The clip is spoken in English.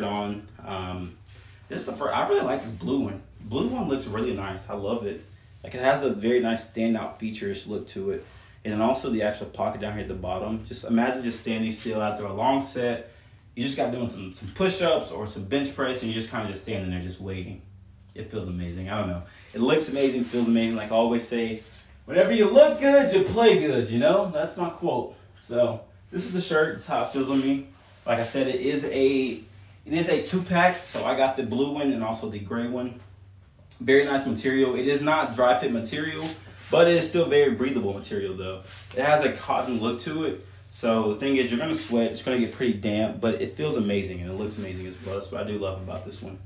on. This is the first. I really like this blue one. Blue one looks really nice. I love it. Like, it has a very nice standout features look to it. And then also the actual pocket down here at the bottom. Just imagine just standing still after a long set. You just got doing some push-ups or some bench press, and you're just kind of just standing there just waiting. It feels amazing. I don't know. It looks amazing, feels amazing. Like I always say, whenever you look good, you play good, you know? That's my quote. So this is the shirt. It's how it feels on me. Like I said, it is a two-pack, so I got the blue one and also the gray one. Very nice material. It is not dry fit material, but it is still very breathable material though. It has a cotton look to it. So the thing is, you're gonna sweat, it's gonna get pretty damp, but it feels amazing and it looks amazing as well. That's what I do love about this one.